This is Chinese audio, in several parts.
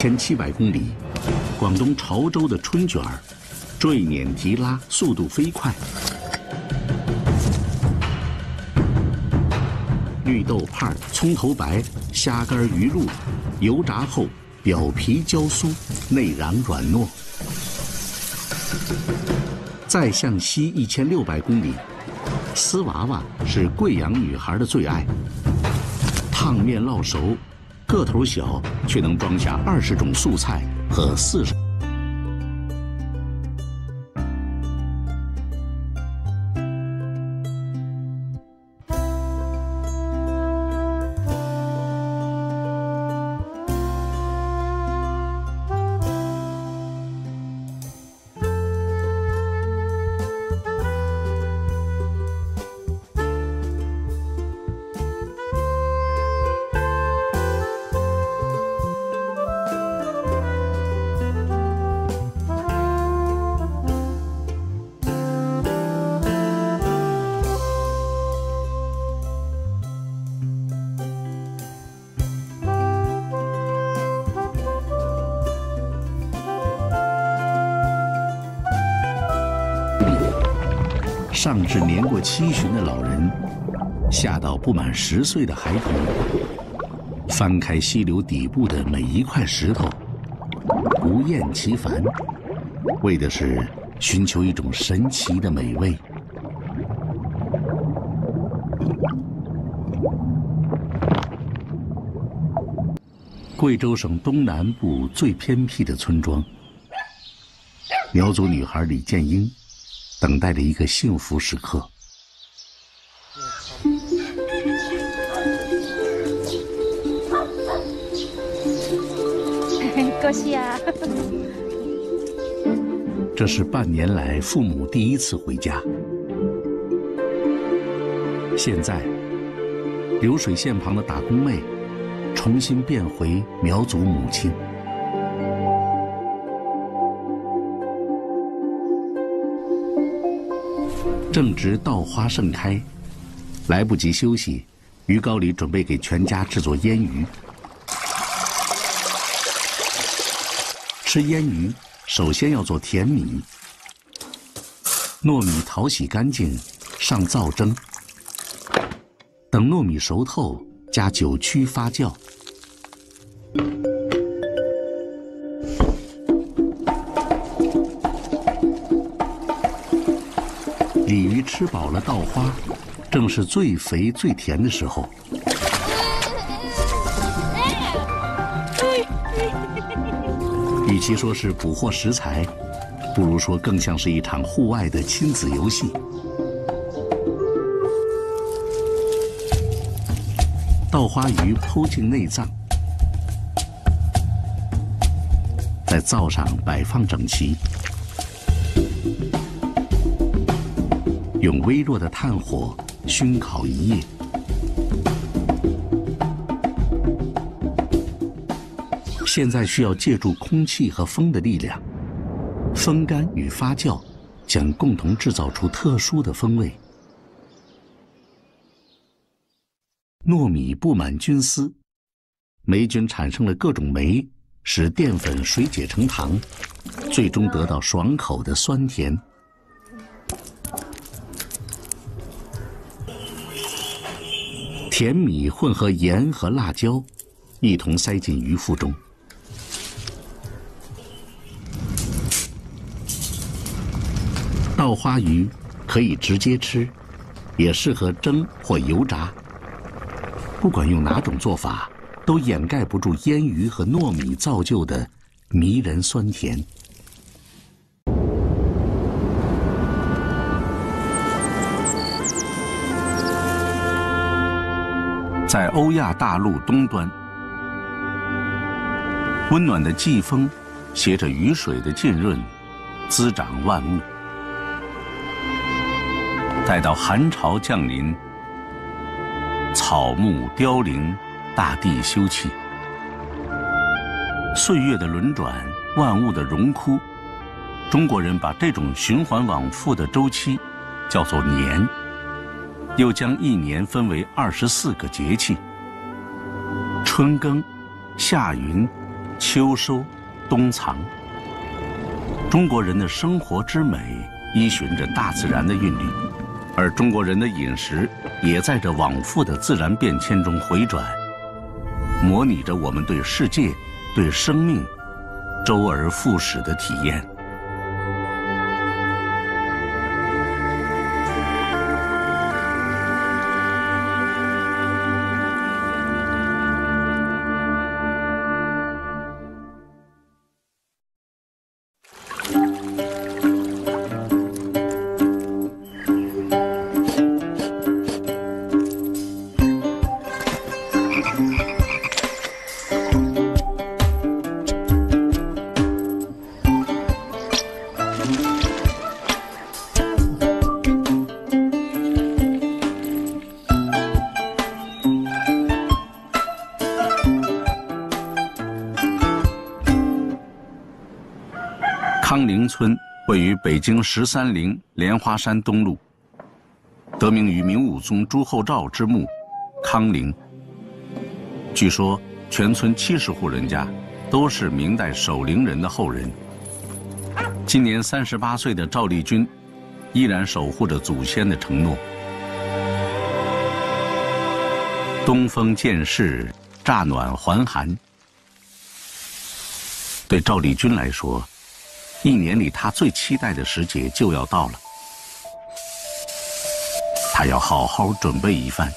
1700公里，广东潮州的春卷儿，坠碾提拉，速度飞快。绿豆瓣、葱头白、虾干、鱼露，油炸后表皮焦酥，内瓤软糯。再向西1600公里，丝娃娃是贵阳女孩的最爱，烫面烙熟。 个头小，却能装下20种素菜和40。上至年过70的老人，下到不满10岁的孩童，翻开溪流底部的每一块石头，不厌其烦，为的是寻求一种神奇的美味。贵州省东南部最偏僻的村庄，苗族女孩李建英。 等待着一个幸福时刻。恭喜啊！这是半年来父母第一次回家。现在，流水线旁的打工妹，重新变回苗族母亲。 正值稻花盛开，来不及休息，于高里准备给全家制作腌鱼。吃腌鱼，首先要做甜米。糯米淘洗干净，上灶蒸。等糯米熟透，加酒曲发酵。鲤鱼吃饱了稻花，正是最肥最甜的时候。与其说是捕获食材，不如说更像是一场户外的亲子游戏。稻花鱼剖净内脏，在灶上摆放整齐。 用微弱的炭火熏烤一夜，现在需要借助空气和风的力量，风干与发酵将共同制造出特殊的风味。糯米布满菌丝，霉菌产生了各种酶，使淀粉水解成糖，最终得到爽口的酸甜。 甜米混合盐和辣椒，一同塞进鱼腹中。稻花鱼可以直接吃，也适合蒸或油炸。不管用哪种做法，都掩盖不住腌鱼和糯米造就的迷人酸甜。 在欧亚大陆东端，温暖的季风携着雨水的浸润，滋长万物。待到寒潮降临，草木凋零，大地休憩。岁月的轮转，万物的荣枯，中国人把这种循环往复的周期叫做年。 又将一年分为24个节气：春耕、夏耘、秋收冬藏。中国人的生活之美依循着大自然的韵律，而中国人的饮食也在这往复的自然变迁中回转，模拟着我们对世界、对生命周而复始的体验。 康陵村位于北京13陵莲花山东路，得名于明武宗朱厚照之墓康陵。据说全村70户人家都是明代守陵人的后人。今年38岁的赵立军，依然守护着祖先的承诺。东风渐逝，乍暖还寒。对赵立军来说， 一年里，他最期待的时节就要到了，他要好好准备一番。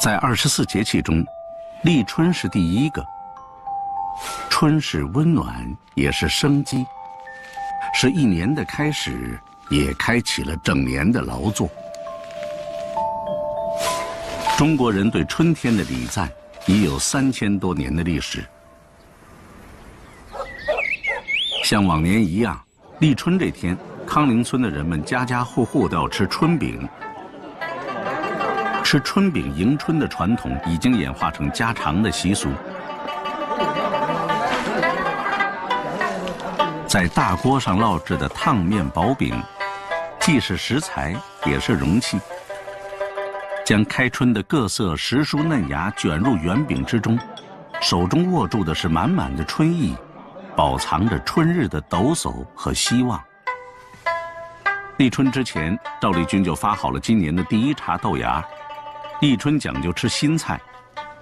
在24节气中，立春是第一个。 春是温暖，也是生机，是一年的开始，也开启了整年的劳作。中国人对春天的礼赞已有3000多年的历史。像往年一样，立春这天，康陵村的人们家家户户都要吃春饼。吃春饼迎春的传统已经演化成家常的习俗。 在大锅上烙制的烫面薄饼，既是食材，也是容器。将开春的各色时蔬嫩芽卷入圆饼之中，手中握住的是满满的春意，饱藏着春日的抖擞和希望。立春之前，赵立军就发好了今年的第一茬豆芽。立春讲究吃新菜，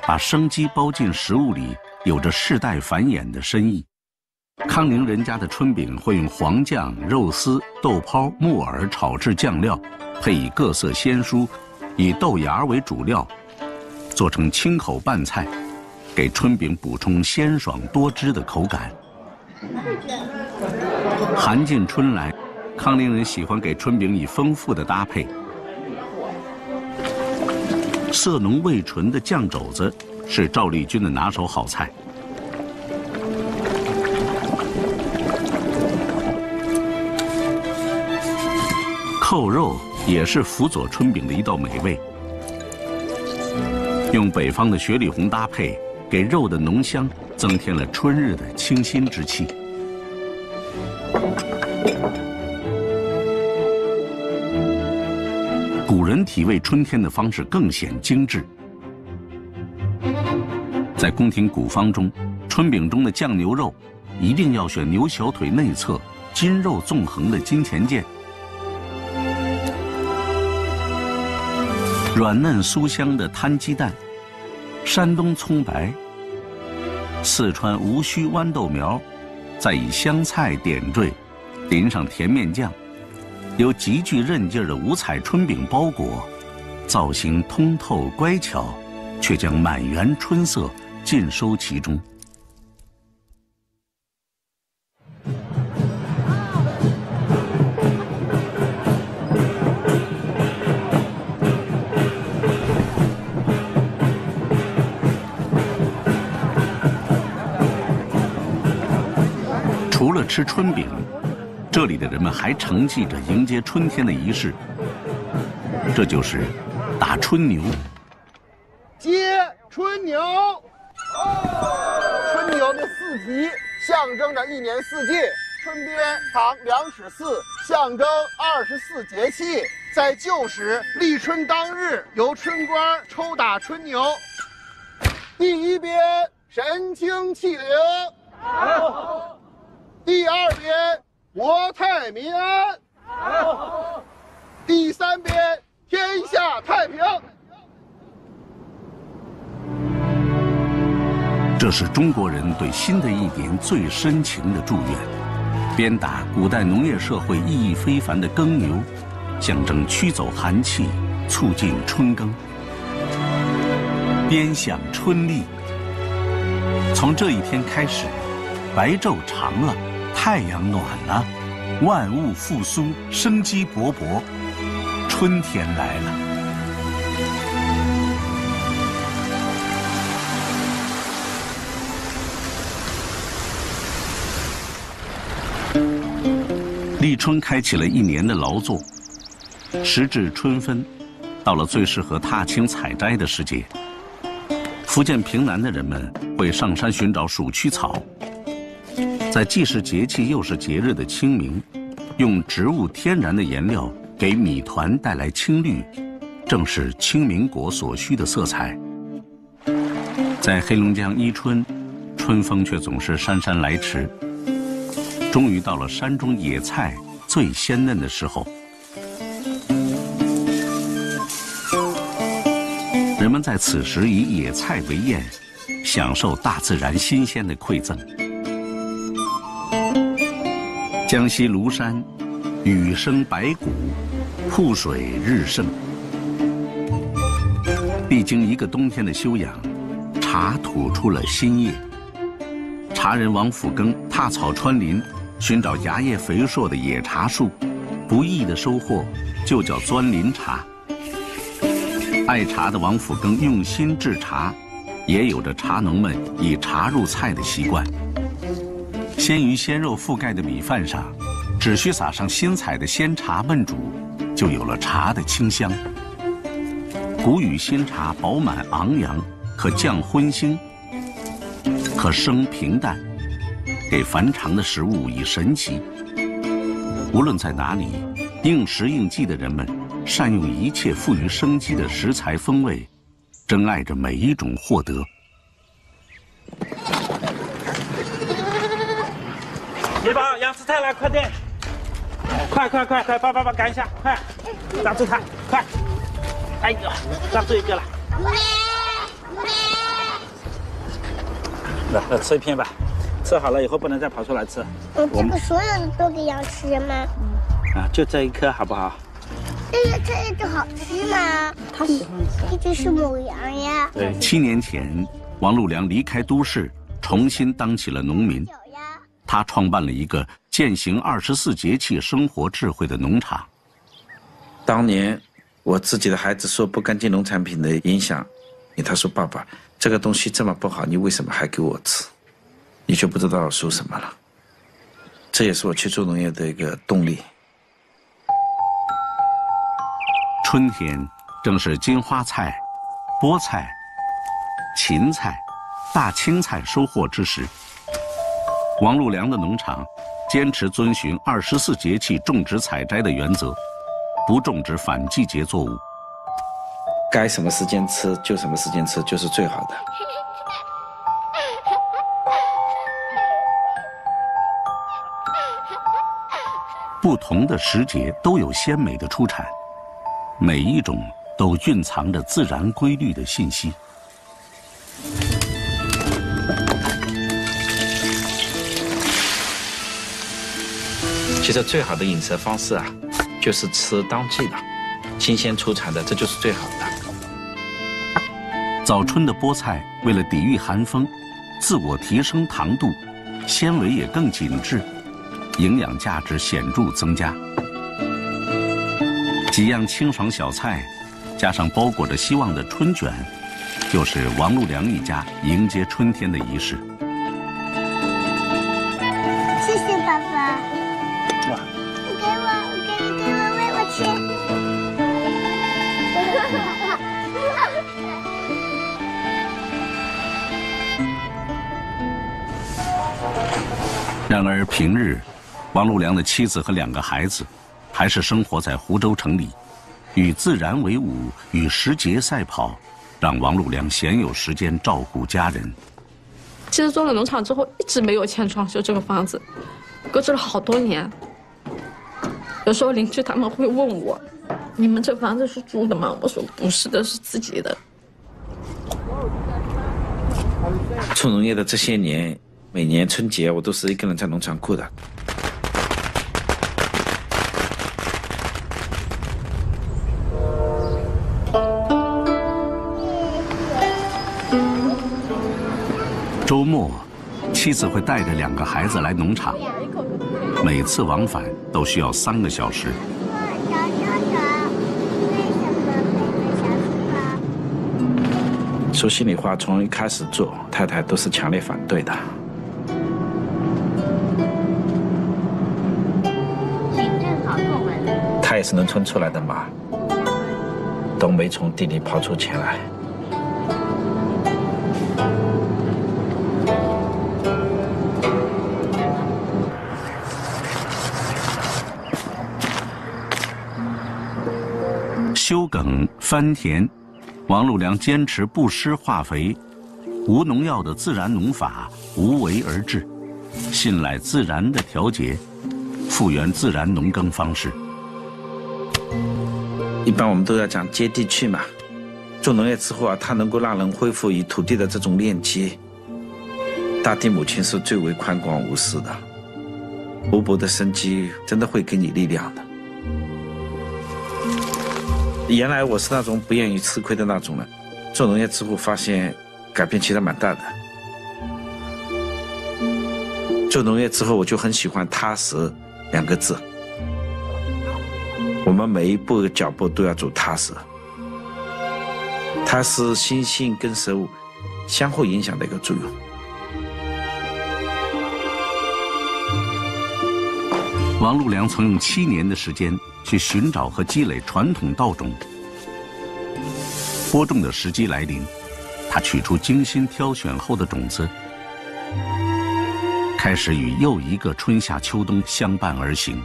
把生机包进食物里，有着世代繁衍的深意。 康陵人家的春饼会用黄酱、肉丝、豆泡、木耳炒制酱料，配以各色鲜蔬，以豆芽为主料，做成清口拌菜，给春饼补充鲜爽多汁的口感。寒尽春来，康陵人喜欢给春饼以丰富的搭配，色浓味醇的酱肘子是赵立军的拿手好菜。 扣肉也是辅佐春饼的一道美味，用北方的雪里红搭配，给肉的浓香增添了春日的清新之气。古人体味春天的方式更显精致，在宫廷古方中，春饼中的酱牛肉一定要选牛小腿内侧筋肉纵横的金钱腱。 软嫩酥香的摊鸡蛋，山东葱白，四川无须豌豆苗，再以香菜点缀，淋上甜面酱，由极具韧劲儿的五彩春饼包裹，造型通透乖巧，却将满园春色尽收其中。 除了吃春饼，这里的人们还承继着迎接春天的仪式，这就是打春牛。接。春牛。春牛的四蹄象征着一年四季，春鞭长2尺4，象征24节气。在旧时，立春当日，由春官抽打春牛。第一鞭神清气灵，好；第二鞭国泰民安，好；第三鞭天下太平。 这是中国人对新的一年最深情的祝愿。鞭打古代农业社会意义非凡的耕牛，象征驱走寒气，促进春耕。鞭响春丽。从这一天开始，白昼长了，太阳暖了，万物复苏，生机勃勃，春天来了。 立春开启了一年的劳作，时至春分，到了最适合踏青采摘的时节。福建平南的人们会上山寻找鼠曲草，在既是节气又是节日的清明，用植物天然的颜料给米团带来青绿，正是清明国所需的色彩。在黑龙江伊春，春风却总是姗姗来迟。 终于到了山中野菜最鲜嫩的时候，人们在此时以野菜为宴，享受大自然新鲜的馈赠。江西庐山，雨生白骨，瀑水日盛。历经一个冬天的休养，茶吐出了新叶。茶人王辅庚踏草穿林。 寻找芽叶肥硕的野茶树，不易的收获就叫钻林茶。爱茶的王辅庚用心制茶，也有着茶农们以茶入菜的习惯。鲜鱼鲜肉覆盖的米饭上，只需撒上新采的鲜茶焖煮，就有了茶的清香。古语新茶饱满昂扬，可降荤腥，可生平淡。 给繁常的食物以神奇。无论在哪里，应时应季的人们善用一切赋予生机的食材风味，珍爱着每一种获得。你把杨枝菜来，快点！快！爸赶一下，快！抓住它，快！哎呦，抓住一个了！来，吃一片吧。 吃好了以后不能再跑出来吃。我这个所有的都给羊吃吗？啊，就这一颗好不好？这好吃吗？它喜欢吃。这就是母羊呀。对。7年前，王禄良离开都市，重新当起了农民。他创办了一个践行24节气生活智慧的农场。当年我自己的孩子受不干净农产品的影响，他说：“爸爸，这个东西这么不好，你为什么还给我吃？” 你就不知道说什么了，这也是我去做农业的一个动力。春天正是金花菜、菠菜、芹菜、大青菜收获之时。王禄良的农场坚持遵循24节气种植采摘的原则，不种植反季节作物。该什么时间吃就什么时间吃，就是最好的。 不同的时节都有鲜美的出产，每一种都蕴藏着自然规律的信息。其实最好的饮食方式啊，就是吃当季的、新鲜出产的，这就是最好的。早春的菠菜为了抵御寒风，自我提升糖度，纤维也更紧致。 营养价值显著增加。几样清爽小菜，加上包裹着希望的春卷，就是王禄良一家迎接春天的仪式。谢谢爸爸，你给我喂我吃。然而平日，王禄良的妻子和2个孩子，还是生活在湖州城里，与自然为伍，与时节赛跑，让王禄良鲜有时间照顾家人。其实做了农场之后，一直没有钱装修这个房子，搁置了好多年。有时候邻居他们会问我：“你们这房子是租的吗？”我说：“不是的，是自己的。”做农业的这些年，每年春节我都是一个人在农场过的。 周末，妻子会带着2个孩子来农场，每次往返都需要3个小时。说心里话，从一开始做，太太都是强烈反对的。她也是农村出来的嘛，都没从地里跑出钱来。 修埂翻田，王禄良坚持不施化肥，无农药的自然农法无为而治，信赖自然的调节，复原自然农耕方式。一般我们都要讲接地气嘛，做农业之后啊，它能够让人恢复与土地的这种链接。大地母亲是最为宽广无私的，勃勃的生机真的会给你力量的。 原来我是那种不愿意吃亏的那种人，做农业之后发现，改变其实蛮大的。做农业之后，我就很喜欢踏实2个字。我们每一步脚步都要走踏实，它是心性跟食物相互影响的一个作用。王禄良曾用7年的时间。 去寻找和积累传统稻种。播种的时机来临，他取出精心挑选后的种子，开始与又一个春夏秋冬相伴而行。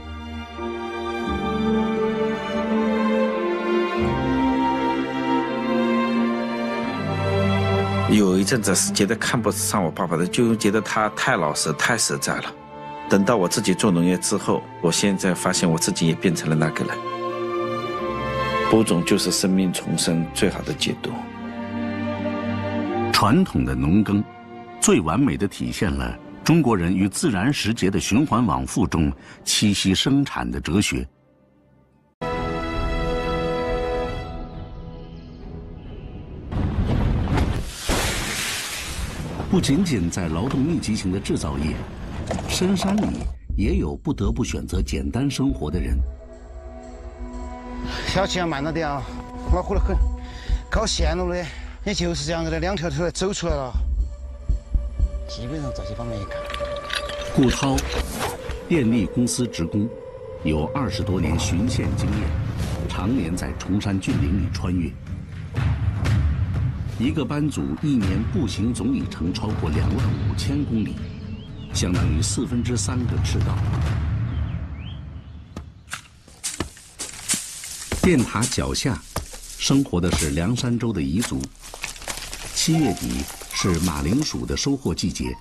有一阵子是觉得看不上我爸爸的，就觉得他太老实、太实在了。 等到我自己做农业之后，我现在发现我自己也变成了那个人。播种就是生命重生最好的解读。传统的农耕，最完美的体现了中国人与自然时节的循环往复中栖息生产的哲学。不仅仅在劳动密集型的制造业。 深山里也有不得不选择简单生活的人。小钱慢了点啊，我苦得很。搞线路的也就是这样子的，2条腿走出来了。基本上这些方面一看。顾涛，电力公司职工，有20多年巡线经验，常年在崇山峻岭里穿越。一个班组1年步行总里程超过25,000公里。 相当于3/4个赤道。电塔脚下，生活的是凉山州的彝族。7月底是马铃薯的收获季节，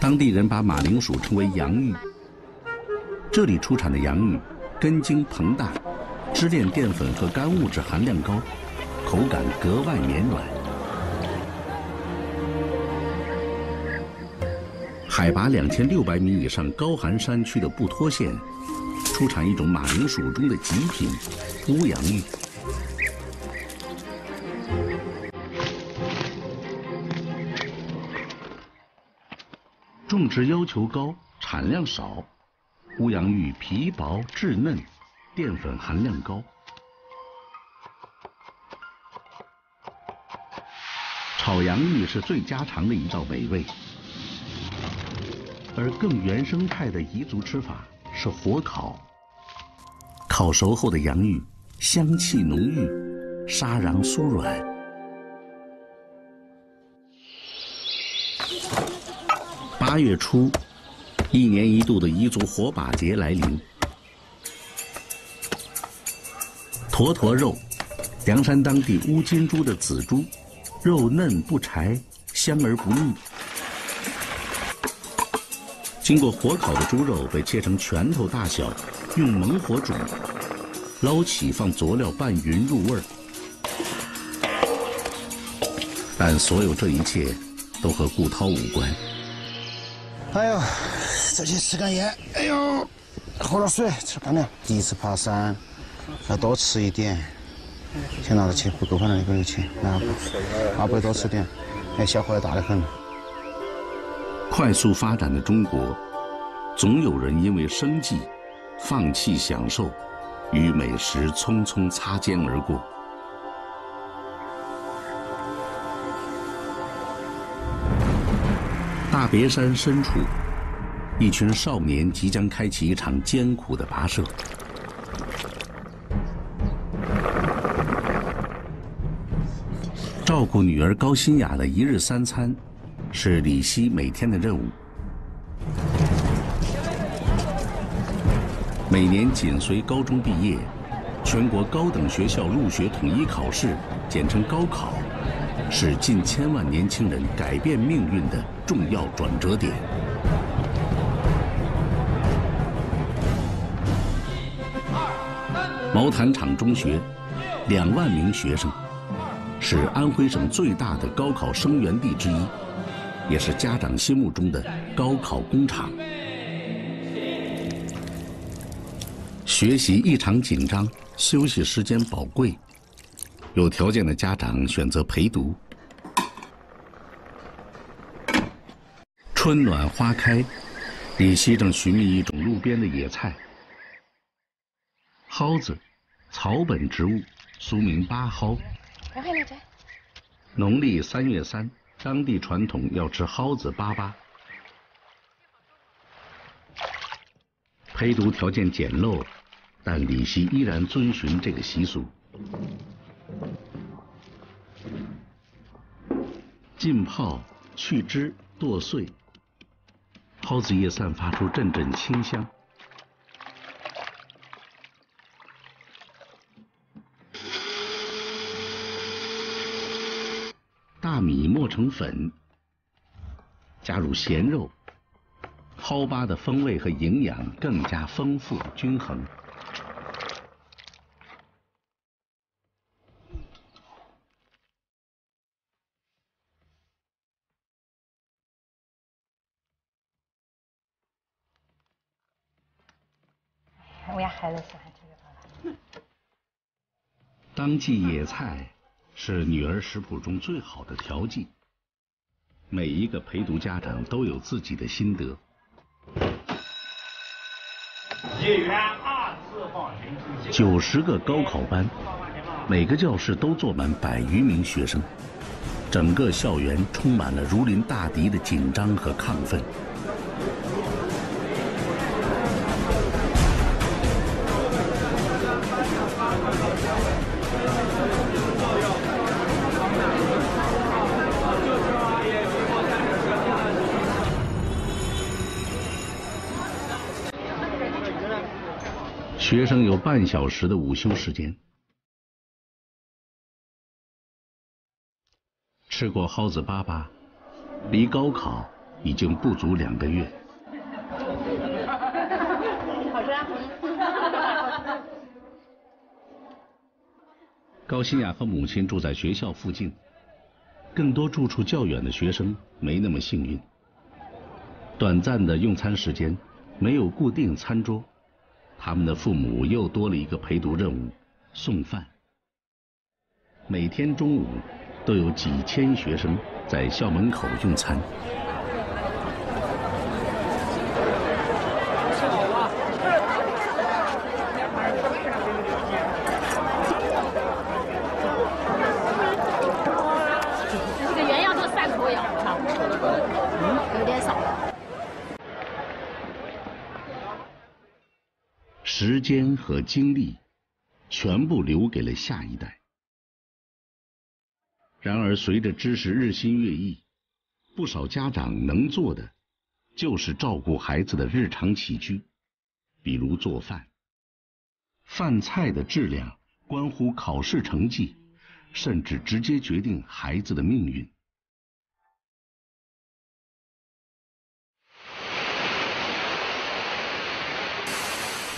当地人把马铃薯称为洋芋。这里出产的洋芋，根茎膨大，支链淀粉和干物质含量高，口感格外绵软。 海拔2600米以上高寒山区的布拖县，出产一种马铃薯中的极品——乌洋芋。种植要求高，产量少。乌洋芋皮薄质嫩，淀粉含量高。炒洋芋是最家常的一道美味。 而更原生态的彝族吃法是火烤，烤熟后的洋芋香气浓郁，沙瓤酥软。8月初，一年一度的彝族火把节来临。驼驼肉，凉山当地乌金猪的仔猪，肉嫩不柴，香而不腻。经过火烤的猪肉被切成拳头大小，用猛火煮，捞起放佐料拌匀入味儿。 但所有这一切都和顾涛无关。哎呦，这去吃根烟。哎呦，喝点水，吃干粮。第一次爬山，要多吃一点。先拿着钱，不够放那里边有钱，拿回来多吃点。哎，小伙子大得很。快速发展的中国，总有人因为生计，放弃享受，与美食匆匆擦肩而过。 大别山深处，一群少年即将开启一场艰苦的跋涉。照顾女儿高新雅的一日三餐，是李希每天的任务。每年紧随高中毕业，全国高等学校入学统一考试，简称高考。 是近千万年轻人改变命运的重要转折点。毛坦厂中学，2万名学生，是安徽省最大的高考生源地之一，也是家长心目中的高考工厂。学习异常紧张，休息时间宝贵。 有条件的家长选择陪读。春暖花开，李希正寻觅一种路边的野菜——蒿子，草本植物，俗名八蒿。农历3月3，当地传统要吃蒿子粑粑。陪读条件简陋，但李希依然遵循这个习俗。 浸泡、去汁、剁碎，蒿子叶散发出阵阵清香。大米磨成粉，加入咸肉，蒿粑的风味和营养更加丰富均衡。 当季野菜是女儿食谱中最好的调剂。每一个陪读家长都有自己的心得。90个高考班，每个教室都坐满100余名学生，整个校园充满了如临大敌的紧张和亢奋。 学生有半小时的午休时间。吃过蒿子粑粑，离高考已经不足2个月。好吃啊！高新雅和母亲住在学校附近，更多住处较远的学生没那么幸运。短暂的用餐时间，没有固定餐桌。 他们的父母又多了一个陪读任务——送饭。每天中午都有几千学生在校门口用餐。这个原样都3口咬不差不多，有点少。 时间和精力全部留给了下一代。然而，随着知识日新月异，不少家长能做的就是照顾孩子的日常起居，比如做饭。饭菜的质量关乎考试成绩，甚至直接决定孩子的命运。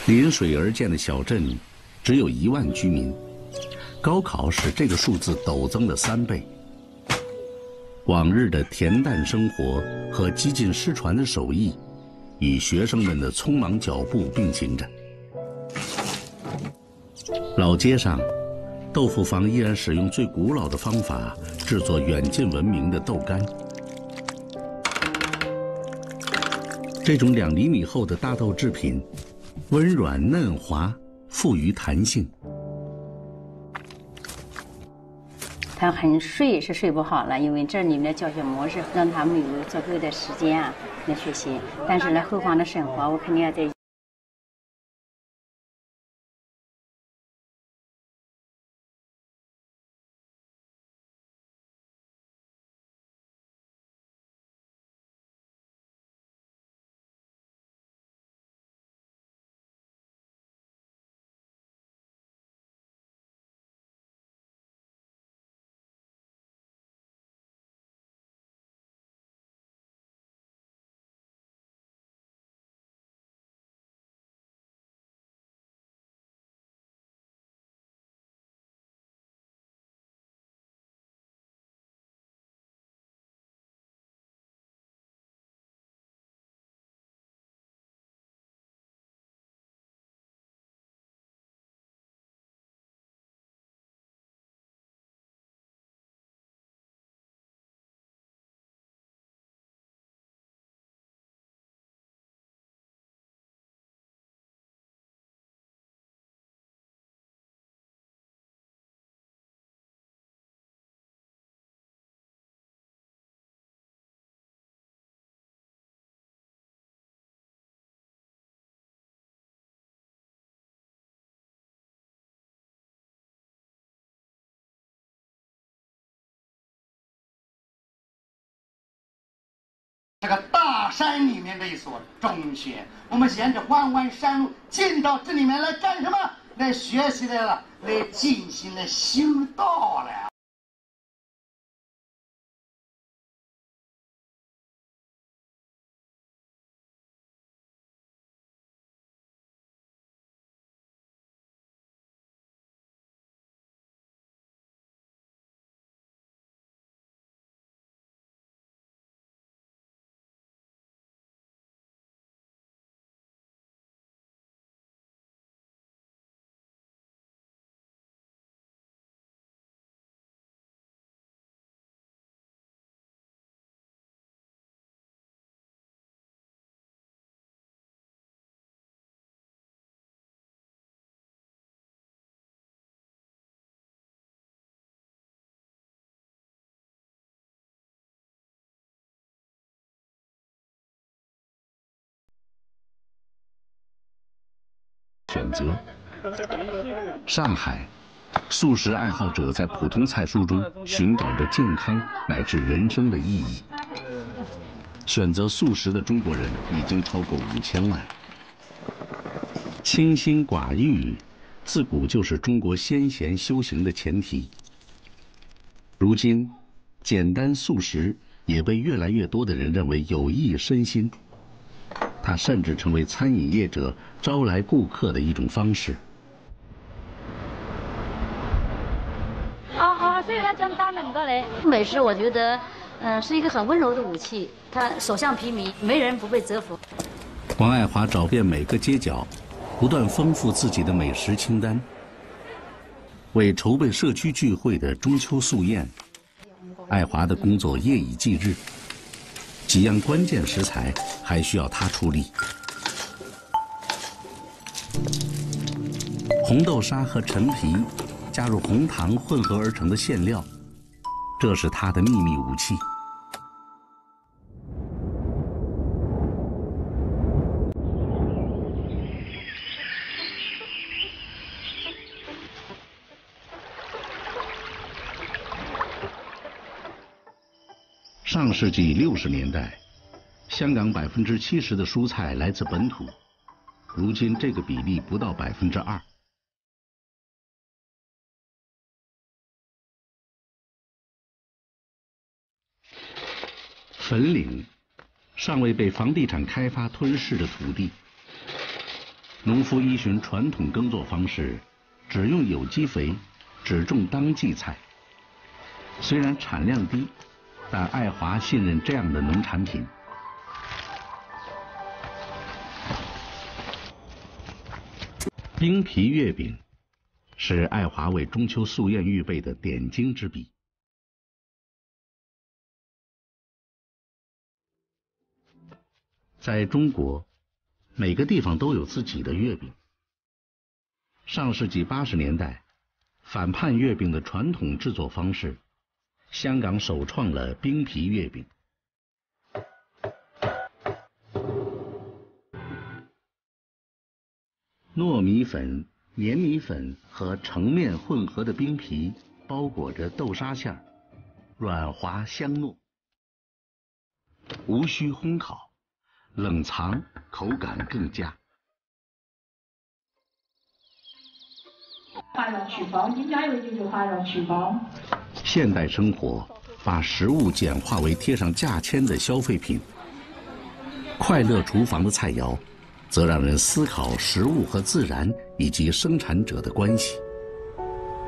临水而建的小镇只有1万居民，高考使这个数字陡增了3倍。 往日的恬淡生活和几近失传的手艺，与学生们的匆忙脚步并行着。老街上，豆腐坊依然使用最古老的方法制作远近闻名的豆干。这种2厘米厚的大豆制品，温软嫩滑，富于弹性。 他很睡是睡不好了，因为这里面的教学模式让他没有足够的时间啊来学习。但是呢，后方的生活我肯定要在。这个大山里面的一所中学，我们沿着弯弯山路进到这里面来干什么？来学习来了，来进行了修道了。选择上海，素食爱好者在普通菜蔬中寻找着健康乃至人生的意义。选择素食的中国人已经超过5000万。清心寡欲，自古就是中国先贤修行的前提。如今，简单素食也被越来越多的人认为有益身心。 它甚至成为餐饮业者招来顾客的一种方式。所以它这么大能过来。美食我觉得，是一个很温柔的武器。它所向披靡，没人不被折服。王爱华找遍每个街角，不断丰富自己的美食清单，为筹备社区聚会的中秋素宴，爱华的工作夜以继日。 几样关键食材还需要他出力。红豆沙和陈皮加入红糖混合而成的馅料，这是他的秘密武器。上世纪60年代，香港70%的蔬菜来自本土，如今这个比例不到2%。 粉岭，尚未被房地产开发吞噬的土地，农夫依循传统耕作方式，只用有机肥，只种当季菜。虽然产量低，但爱华信任这样的农产品。冰皮月饼是爱华为中秋夙愿预备的点睛之笔。 在中国，每个地方都有自己的月饼。上世纪80年代，反叛月饼的传统制作方式，香港首创了冰皮月饼。糯米粉、粘米粉和澄面混合的冰皮包裹着豆沙馅儿，软滑香糯，无需烘烤。 冷藏口感更佳。快乐厨房點解會叫做快樂廚房？現代生活把食物简化为贴上价签的消费品。快乐厨房的菜肴，则让人思考食物和自然以及生产者的关系。